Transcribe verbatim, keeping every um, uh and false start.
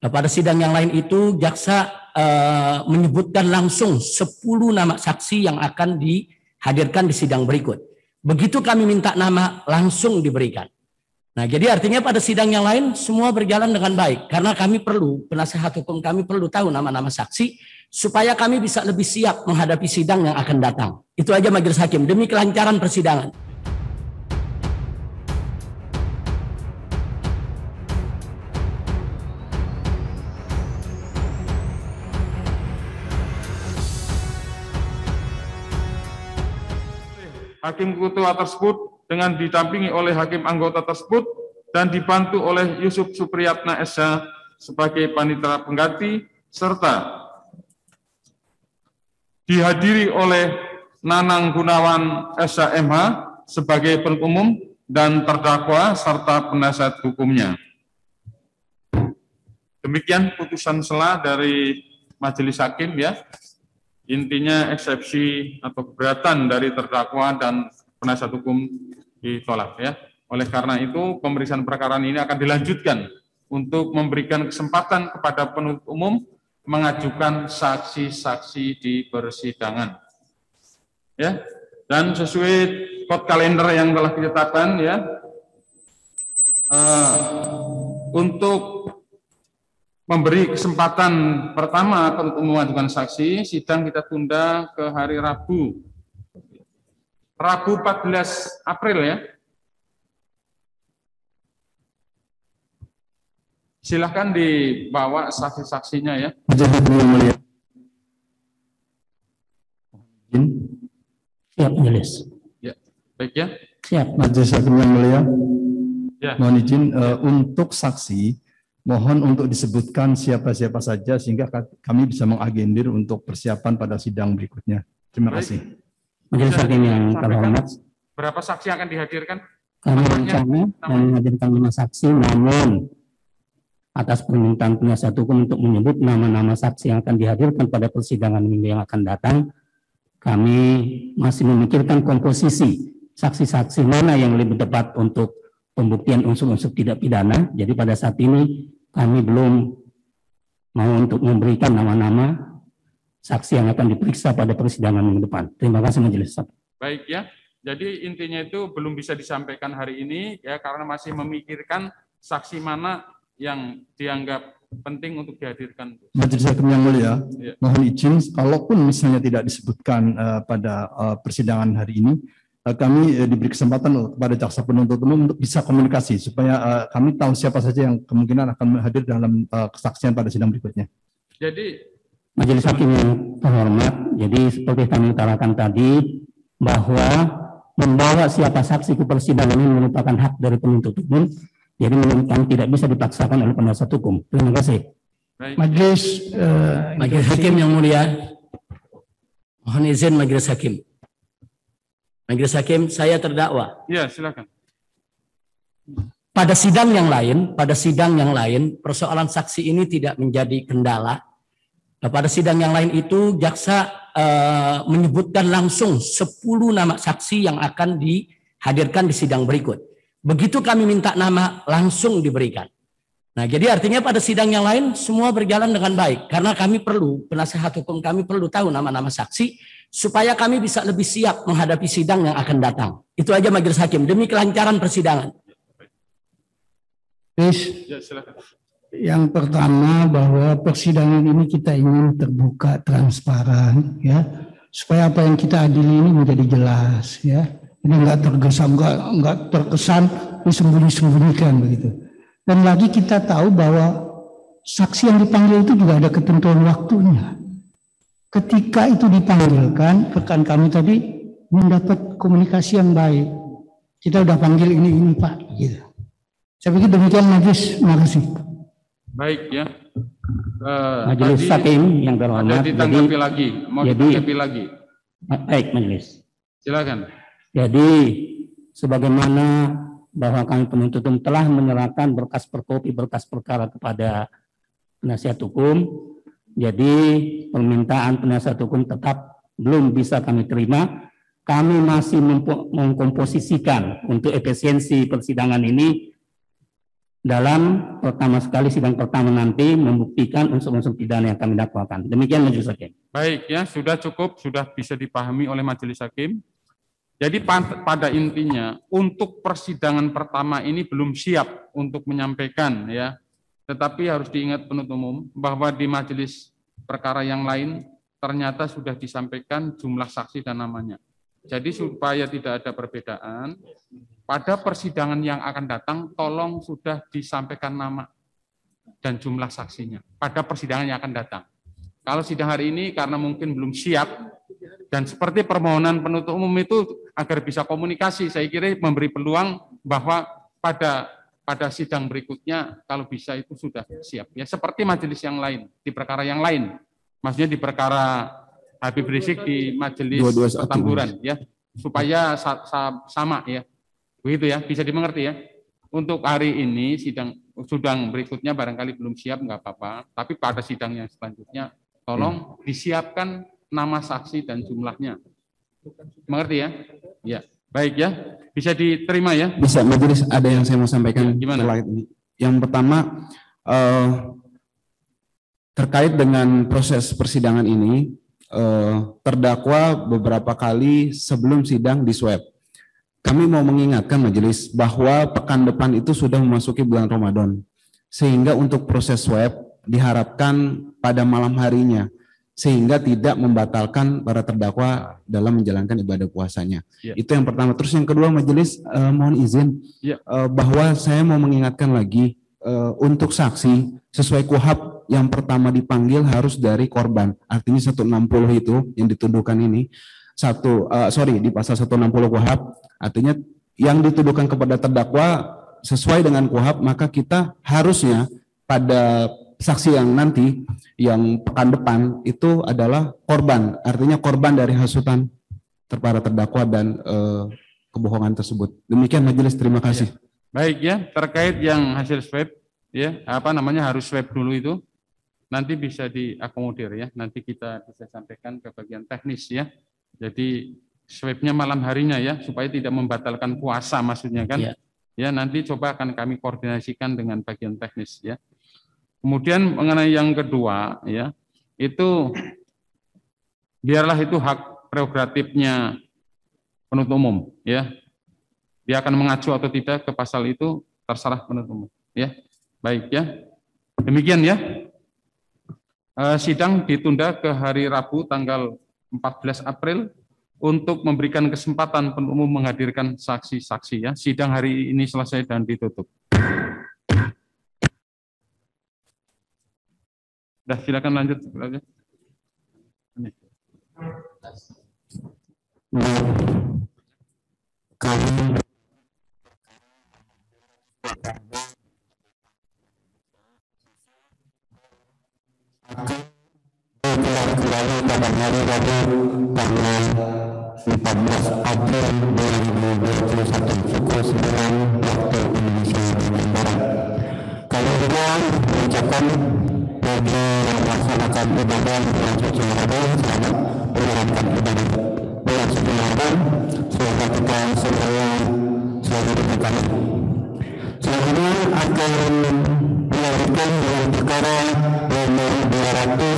Nah, pada sidang yang lain itu jaksa eh, menyebutkan langsung sepuluh nama saksi yang akan dihadirkan di sidang berikut. Begitu kami minta nama langsung diberikan. Nah, jadi artinya pada sidang yang lain semua berjalan dengan baik. Karena kami perlu, penasehat hukum kami perlu tahu nama-nama saksi supaya kami bisa lebih siap menghadapi sidang yang akan datang. Itu aja majelis hakim, demi kelancaran persidangan. Hakim ketua tersebut dengan didampingi oleh hakim anggota tersebut dan dibantu oleh Yusuf Supriyatna Esa sebagai panitera pengganti serta dihadiri oleh Nanang Gunawan S H M H sebagai penumum dan terdakwa serta penasihat hukumnya. Demikian putusan sela dari majelis hakim ya. Intinya eksepsi atau keberatan dari terdakwa dan penasihat hukum ditolak ya. Oleh karena itu pemeriksaan perkara ini akan dilanjutkan untuk memberikan kesempatan kepada penuntut umum mengajukan saksi-saksi di persidangan. Ya. Dan sesuai kod kalender yang telah ditetapkan ya. Uh, untuk memberi kesempatan pertama penuntut umum mengajukan saksi, sidang kita tunda ke hari Rabu. Rabu empat belas April ya. Silahkan dibawa saksi-saksinya ya. Siap majelis. Ya, baik ya. Siap majelis hakim yang mulia. Ya. Mohon izin uh, untuk saksi, mohon untuk disebutkan siapa-siapa saja sehingga kami bisa mengagendir untuk persiapan pada sidang berikutnya. Terima baik. Kasih. Majelis hakim yang terhormat. Berapa saksi akan dihadirkan? Kami rencana menghadirkan lima saksi, namun atas permintaan penasihat hukum untuk menyebut nama-nama saksi yang akan dihadirkan pada persidangan minggu yang akan datang, kami masih memikirkan komposisi saksi-saksi mana yang lebih tepat untuk pembuktian unsur-unsur tidak pidana. Jadi pada saat ini kami belum mau untuk memberikan nama-nama saksi yang akan diperiksa pada persidangan minggu depan. Terima kasih majelis. Baik ya. Jadi intinya itu belum bisa disampaikan hari ini ya karena masih memikirkan saksi mana yang dianggap penting untuk dihadirkan. Majelis hakim yang mulia, ya. Mohon izin kalaupun misalnya tidak disebutkan uh, pada uh, persidangan hari ini, uh, kami uh, diberi kesempatan kepada jaksa penuntut umum untuk bisa komunikasi supaya uh, kami tahu siapa saja yang kemungkinan akan hadir dalam uh, kesaksian pada sidang berikutnya. Jadi majelis hakim yang terhormat, jadi seperti kami utarakan tadi bahwa membawa siapa saksi ke persidangan ini merupakan hak dari penuntut umum, jadi menurut kami tidak bisa dipaksakan oleh penasihat hukum. Terima kasih. Majelis uh, majelis hakim yang mulia, mohon izin majelis hakim. Majelis hakim, saya terdakwa. Ya, silakan. Pada sidang yang lain, pada sidang yang lain persoalan saksi ini tidak menjadi kendala. Nah, pada sidang yang lain itu jaksa eh, menyebutkan langsung sepuluh nama saksi yang akan dihadirkan di sidang berikut. Begitu kami minta nama langsung diberikan. Nah, jadi artinya pada sidang yang lain semua berjalan dengan baik. Karena kami perlu, penasehat hukum kami perlu tahu nama-nama saksi supaya kami bisa lebih siap menghadapi sidang yang akan datang. Itu aja majelis hakim, demi kelancaran persidangan. Ya, silakan. Yang pertama bahwa persidangan ini kita ingin terbuka, transparan, ya, supaya apa yang kita adili ini menjadi jelas, ya. Ini enggak tergesa, enggak, enggak terkesan disembunyi-sembunyikan begitu. Dan lagi kita tahu bahwa saksi yang dipanggil itu juga ada ketentuan waktunya. Ketika itu dipanggilkan, rekan kami tadi mendapat komunikasi yang baik. Kita udah panggil ini ini Pak, gitu. Saya pikir demikian majelis, makasih. Baik ya. Uh, majelis hakim yang terhormat. Jadi ditanggapi lagi, mau ditanggapi lagi. Baik majelis. Silakan. Jadi sebagaimana bahwa kami penuntut umum telah menyerahkan berkas perkopi berkas perkara kepada penasihat hukum. Jadi permintaan penasihat hukum tetap belum bisa kami terima. Kami masih mengkomposisikan untuk efisiensi persidangan ini. dalam pertama sekali sidang pertama nanti membuktikan unsur-unsur pidana yang kami dakwakan. Demikian majelis hakim. Baik ya, sudah cukup, sudah bisa dipahami oleh majelis hakim. Jadi pada intinya untuk persidangan pertama ini belum siap untuk menyampaikan ya. Tetapi harus diingat penuntut umum bahwa di majelis perkara yang lain ternyata sudah disampaikan jumlah saksi dan namanya. Jadi supaya tidak ada perbedaan, pada persidangan yang akan datang tolong sudah disampaikan nama dan jumlah saksinya. Pada persidangan yang akan datang. Kalau sidang hari ini karena mungkin belum siap, dan seperti permohonan penuntut umum itu agar bisa komunikasi, saya kira memberi peluang bahwa pada pada sidang berikutnya kalau bisa itu sudah siap. Ya, seperti majelis yang lain, di perkara yang lain. Maksudnya di perkara Habib Rizieq di majelis Petamburan ya, supaya sa sa sama ya, begitu ya, bisa dimengerti ya. Untuk hari ini sidang sidang berikutnya barangkali belum siap, nggak apa-apa. Tapi pada sidang yang selanjutnya tolong hmm. disiapkan nama saksi dan jumlahnya, mengerti ya? Ya, baik ya, bisa diterima ya? Bisa, majelis ada yang saya mau sampaikan. Ya, gimana? Ini. Yang pertama uh, terkait dengan proses persidangan ini. Eh, terdakwa beberapa kali sebelum sidang di swab. Kami mau mengingatkan majelis bahwa pekan depan itu sudah memasuki bulan Ramadan, sehingga untuk proses swab diharapkan pada malam harinya, sehingga tidak membatalkan para terdakwa dalam menjalankan ibadah puasanya. Ya. Itu yang pertama. Terus yang kedua majelis, eh, mohon izin ya. eh, bahwa saya mau mengingatkan lagi eh, untuk saksi sesuai K U H A P yang pertama dipanggil harus dari korban. Artinya seratus enam puluh itu yang dituduhkan ini. Satu, uh, sorry, di pasal seratus enam puluh K U H A P. Artinya yang dituduhkan kepada terdakwa sesuai dengan K U H A P, maka kita harusnya pada saksi yang nanti, yang pekan depan, itu adalah korban. Artinya korban dari hasutan para terdakwa dan uh, kebohongan tersebut. Demikian majelis, terima kasih. Baik ya, terkait yang hasil swab, ya apa namanya harus swab dulu itu. Nanti bisa diakomodir ya, nanti kita bisa sampaikan ke bagian teknis ya. Jadi swabnya malam harinya ya, supaya tidak membatalkan puasa maksudnya kan. Ya, ya nanti coba akan kami koordinasikan dengan bagian teknis ya. Kemudian mengenai yang kedua ya, itu biarlah itu hak prerogatifnya penuntut umum ya. Dia akan mengacu atau tidak ke pasal itu terserah penuntut umum ya. Baik ya, demikian ya. Sidang ditunda ke hari Rabu tanggal empat belas April untuk memberikan kesempatan penuntut umum menghadirkan saksi-saksi ya. Sidang hari ini selesai dan ditutup. Sudah, silakan lanjut. Kembali pada hari Rabu tanggal empat belas April dua ribu dua puluh satu pukul sembilan waktu Indonesia Barat. Kami juga mengucapkan bagi yang melaksanakan ibadah bulan suci Ramadan selamat menjalankan ibadah bulan suci Ramadan. Semoga kita semuanya selalu diberkahi. Selanjutnya akan melanjutkan dengan perkara nomor dua ratus